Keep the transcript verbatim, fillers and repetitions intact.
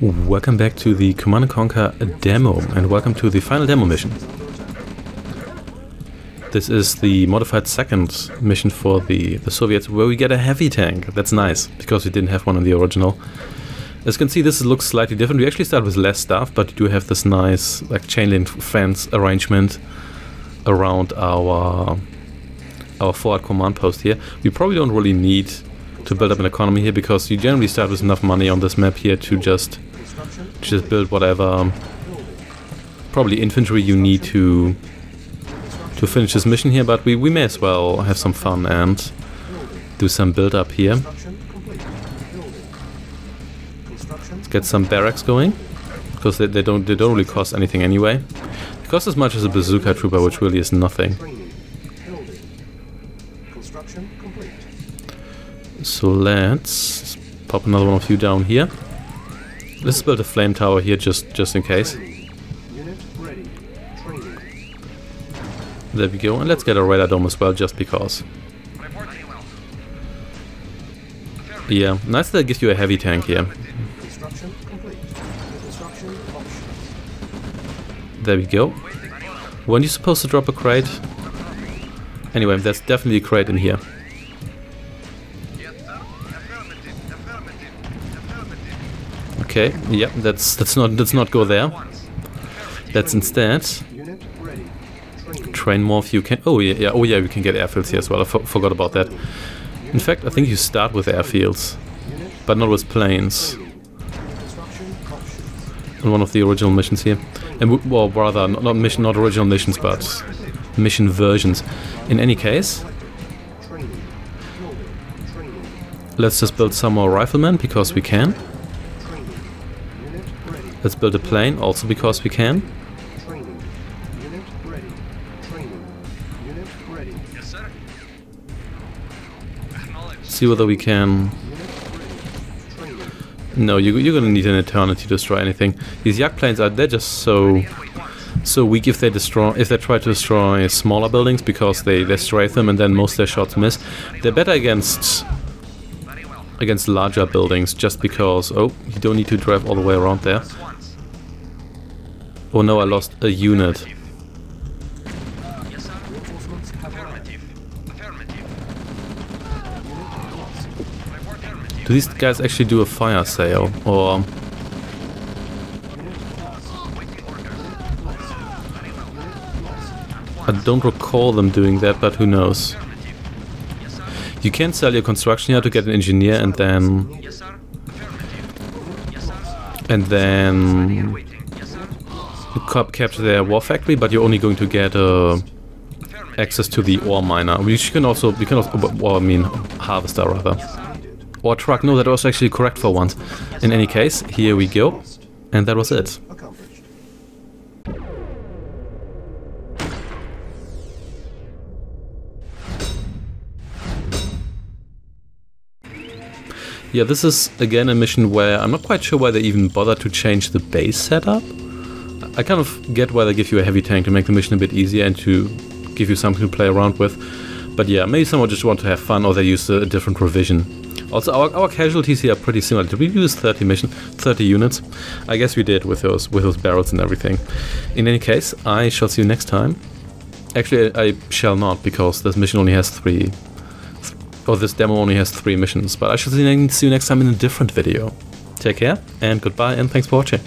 Welcome back to the Command and Conquer demo, and welcome to the final demo mission. This is the modified second mission for the, the Soviets, where we get a heavy tank. That's nice, because we didn't have one in the original. As you can see, this looks slightly different. We actually start with less stuff, but we do have this nice like chain link fence arrangement around our, our forward command post here. We probably don't really need to build up an economy here, because you generally start with enough money on this map here to just just build whatever probably infantry you need to to finish this mission here, but we, we may as well have some fun and do some build up here. Let's get some barracks going, because they, they don't they don't really cost anything anyway. They cost as much as a bazooka trooper, which really is nothing. So let's pop another one of you down here. Let's build a flame tower here, just just in case. There we go, and let's get a radar dome as well, just because. Yeah, nice that it gives you a heavy tank here. There we go. Weren't you supposed to drop a crate? Anyway, there's definitely a crate in here. Okay, yeah, that's let's not let's not go there. Let's instead train more of you. Can oh yeah, yeah oh yeah we can get airfields here as well. I for, forgot about that. In fact, I think you start with airfields, but not with planes. On one of the original missions here, and we, well, rather not, not mission, not original missions, but mission versions. In any case, let's just build some more riflemen because we can. Let's build a plane, also because we can. Training. Unit ready. Training. Unit ready. Yes, sir. See whether we can... No, you, you're gonna need an eternity to destroy anything. These Yak planes are, they're just so... so weak if they destroy, if they try to destroy smaller buildings, because they, they strafe them and then most of their shots miss. They're better against... against larger buildings, just because... Oh, you don't need to drive all the way around there. Oh no, I lost a unit. Do these guys actually do a fire sale? Or... I don't recall them doing that, but who knows. You can sell your construction here to get an engineer, and then... and then... capture their war factory, but you're only going to get uh, access to the ore miner, which you can also, you can also, well, I mean, harvester rather, or truck. No, that was actually correct for once. In any case, here we go, and that was it. Yeah, this is again a mission where I'm not quite sure why they even bothered to change the base setup. I kind of get why they give you a heavy tank, to make the mission a bit easier and to give you something to play around with. But yeah, maybe someone just want to have fun, or they use a different revision. Also, our, our casualties here are pretty similar. Did we use thirty mission, thirty units? I guess we did with those with those barrels and everything. In any case, I shall see you next time. Actually, I, I shall not, because this mission only has three, or this demo only has three missions. But I shall see you next time in a different video. Take care and goodbye, and thanks for watching.